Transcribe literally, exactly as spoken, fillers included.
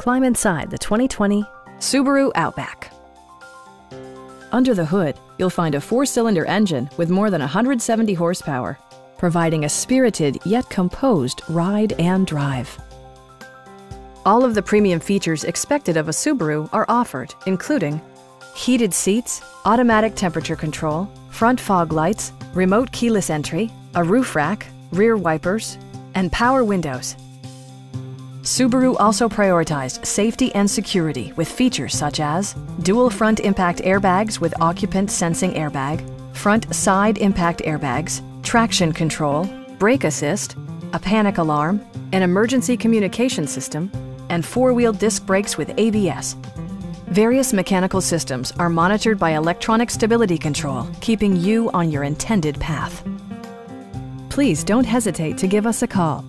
Climb inside the twenty twenty Subaru Outback. Under the hood, you'll find a four-cylinder engine with more than one hundred seventy horsepower, providing a spirited yet composed ride and drive. All of the premium features expected of a Subaru are offered, including heated seats, automatic temperature control, front fog lights, remote keyless entry, a roof rack, rear wipers, and power windows. Subaru also prioritized safety and security with features such as dual front impact airbags with occupant sensing airbag, front side impact airbags, traction control, brake assist, a panic alarm, an emergency communication system, and four-wheel disc brakes with A B S. Various mechanical systems are monitored by electronic stability control, keeping you on your intended path. Please don't hesitate to give us a call.